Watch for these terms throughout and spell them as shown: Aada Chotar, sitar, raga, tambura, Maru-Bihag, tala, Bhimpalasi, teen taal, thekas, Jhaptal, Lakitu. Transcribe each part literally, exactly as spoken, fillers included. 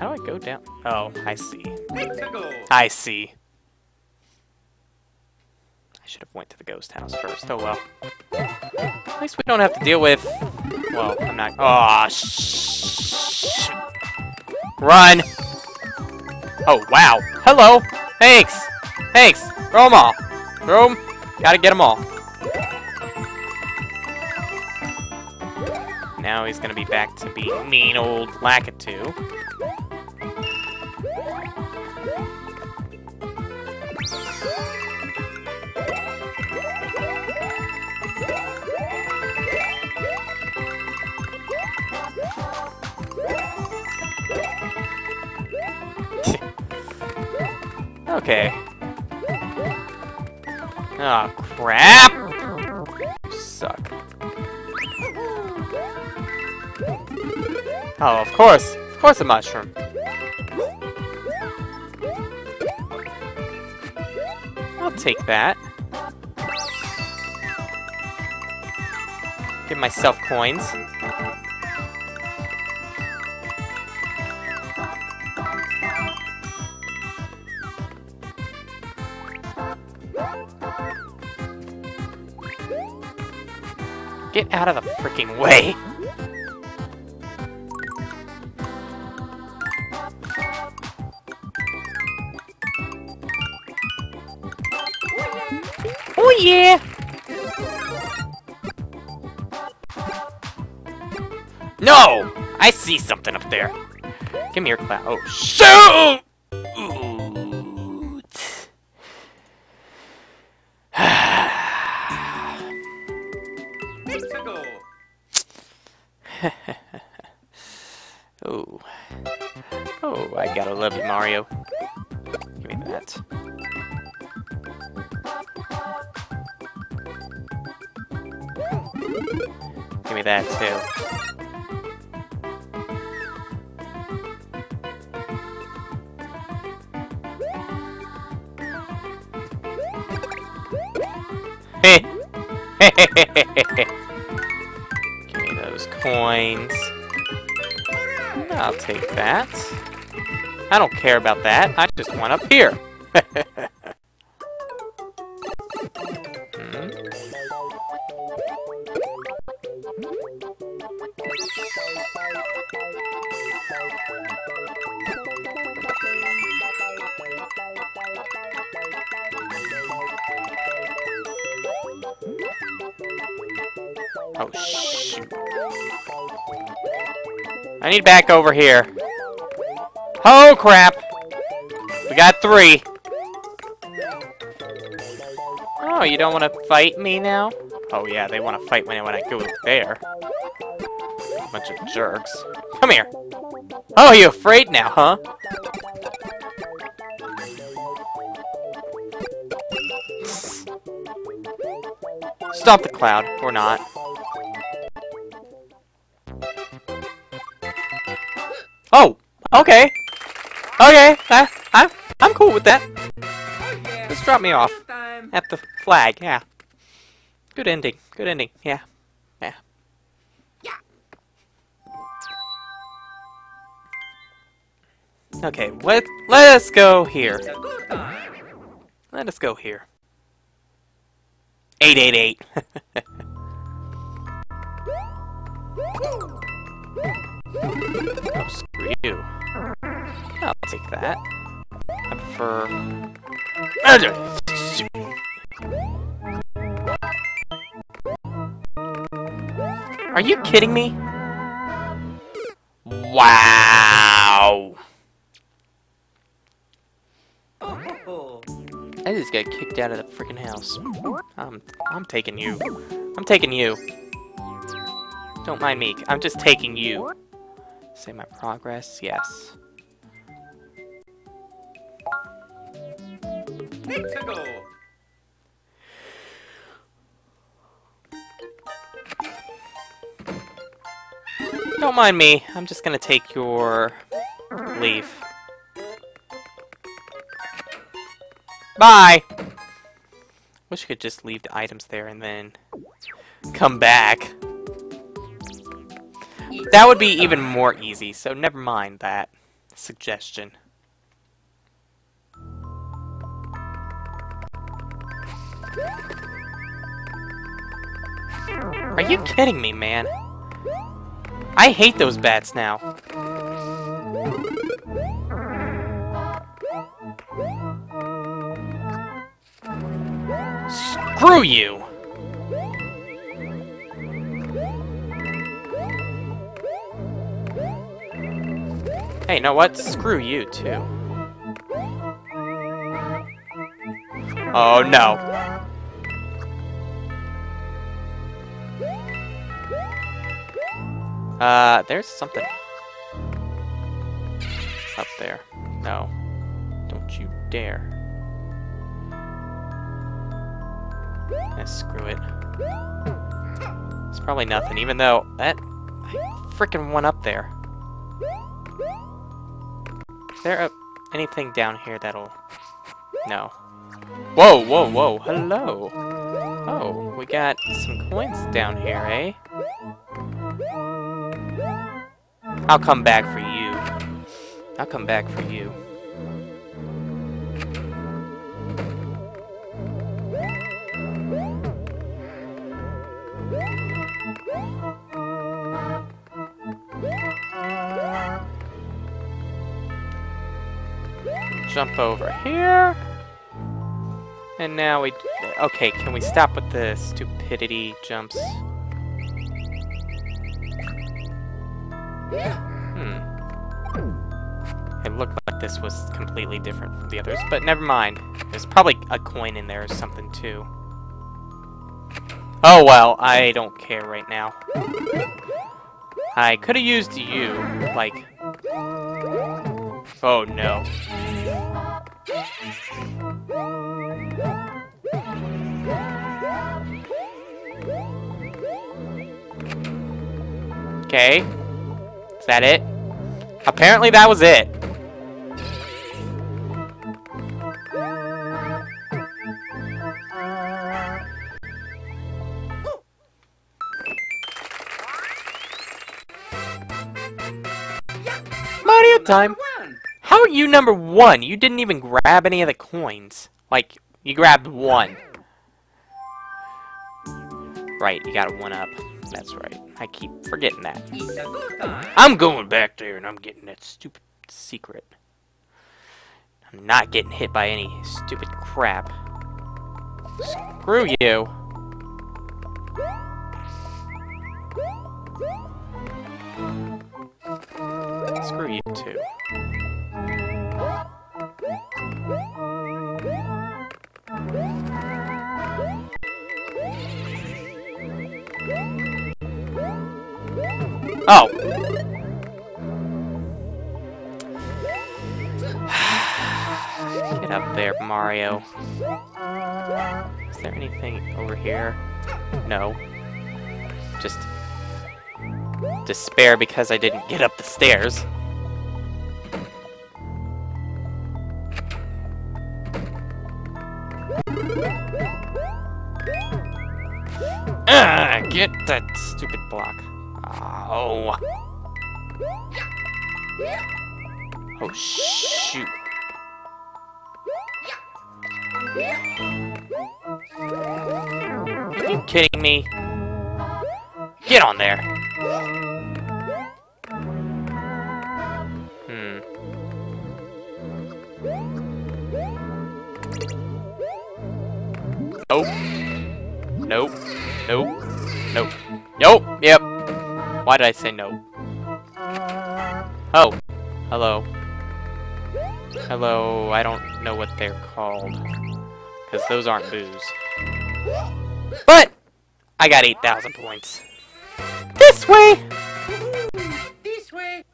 How do I go down? Oh, I see. I see. I should have went to the ghost house first. Oh well. At least we don't have to deal with... Well, I'm not... Aw, oh, shh. Run! Oh, wow. Hello! Thanks! Thanks! Throw them all. Throw them. Gotta get them all. Now he's gonna be back to being mean old Lakitu. Okay. Oh, crap! You suck. Oh, of course. Of course a mushroom. I'll take that. Give myself coins. Get out of the freaking way! Oh yeah! No! I see something up there. Give me your clout. Oh shoot! Oh. Oh, I gotta love you, Mario. Give me that. Give me that, too. Heh! Heh! Give me those coins. I'll take that. I don't care about that. I just want up here. Hmm. Oh, shoot. I need back over here. Oh crap! We got three. Oh, you don't want to fight me now? Oh yeah, they want to fight when I, when I go there. Bunch of jerks. Come here. Oh, you afraid now, huh? Stop the cloud, or not. Oh, okay. Okay, I, I, I'm cool with that. Just drop me off at the flag, yeah. Good ending, good ending, yeah. Yeah. Okay, let, let us go here. Let us go here. eight eight eight. Oh, screw you. I'll take that. I prefer... Are you kidding me? Wow! I just got kicked out of the freaking house. I'm, I'm taking you. I'm taking you. Don't mind me. I'm just taking you. Save my progress, yes. Don't mind me, I'm just gonna take your leave. Bye! Wish I could just leave the items there and then come back. That would be even more easy, so never mind that. suggestion. Are you kidding me, man? I hate those bats now. Screw you! Hey, you know what? Screw you, too. Oh, no. Uh, there's something up there. No. Don't you dare. Eh, screw it. It's probably nothing, even though that frickin' one up there. Is there a, anything down here that'll... No. Whoa, whoa, whoa. Hello. Oh, we got some coins down here, eh? I'll come back for you. I'll come back for you. Jump over here. And now we... Okay, can we stop with the stupidity jumps? Hmm. It looked like this was completely different from the others, but never mind. There's probably a coin in there or something, too. Oh, well, I don't care right now. I could have used you, like... Oh, no. Okay. Is that it? Apparently that was it. Mario time! How are you number one? You didn't even grab any of the coins. Like, you grabbed one. Right, you got a one up. That's right. I keep forgetting that. I'm going back there and I'm getting that stupid secret. I'm not getting hit by any stupid crap. Screw you. Screw you too. Oh. Get up there, Mario. Is there anything over here? No. Just despair because I didn't get up the stairs. Ugh, get that stupid block. Oh. Oh, shoot. Are you kidding me? Get on there. Hmm. Nope. Nope. Nope. Nope. Nope. Yep. Why did I say no? Oh. Hello. Hello, I don't know what they're called. Because those aren't booze. But! I got eight thousand points. This way! This way!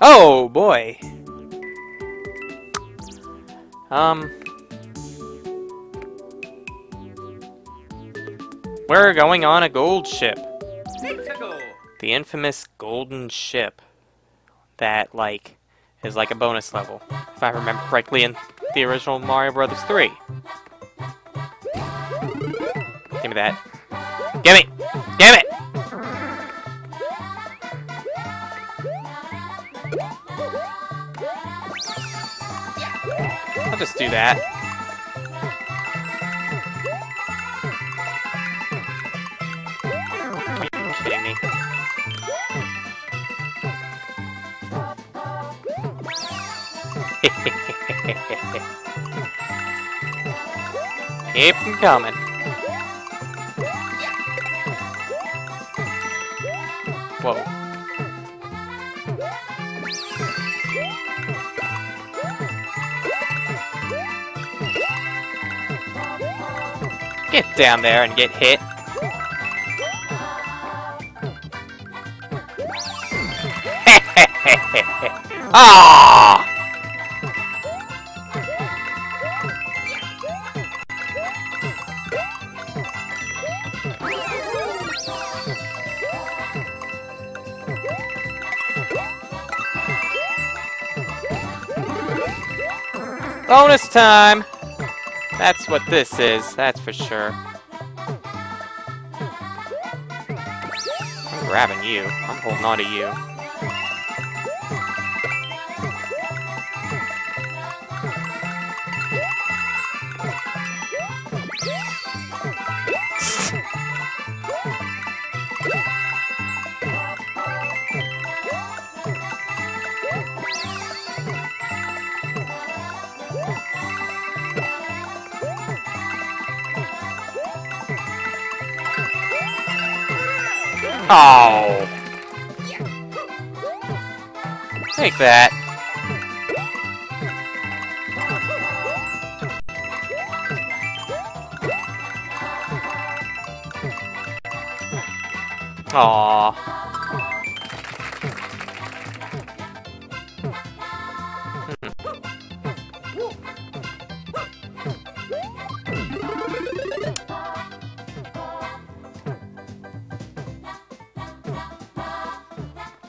Oh, boy. Um... We're going on a gold ship. The infamous golden ship. That, like, is like a bonus level. If I remember correctly in the original Mario Brothers three. Give me that. Give me! Damn it! I'll just do that. Are you kidding me? Keep them coming. Whoa. Get down there and get hit. Ah! Bonus time! That's what this is, that's for sure. I'm grabbing you. I'm holding on to you. Oh! Take that. Aww.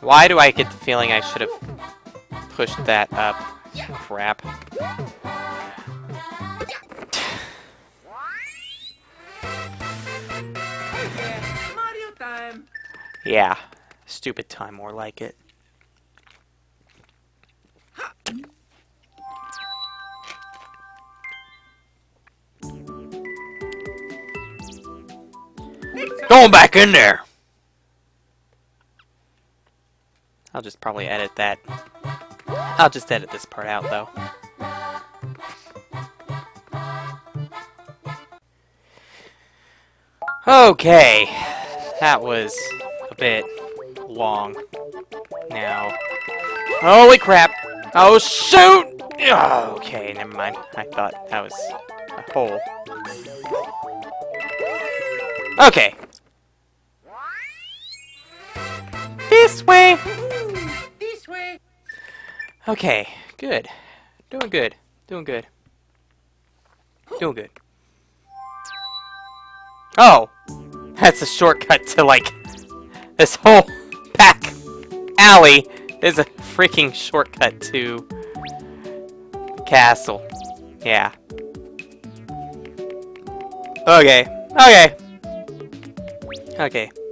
Why do I get the feeling I should have pushed that up? Crap. Mario time. Yeah. Stupid time, more like it. Going back in there! I'll just probably edit that. I'll just edit this part out, though. Okay. That was a bit long. Now. Holy crap! Oh, shoot! Oh, okay, never mind. I thought that was a hole. Okay. This way! Okay, good. Doing good. Doing good. Doing good. Oh! That's a shortcut to, like, this whole back alley is a freaking shortcut to the castle. Yeah. Okay. Okay. Okay.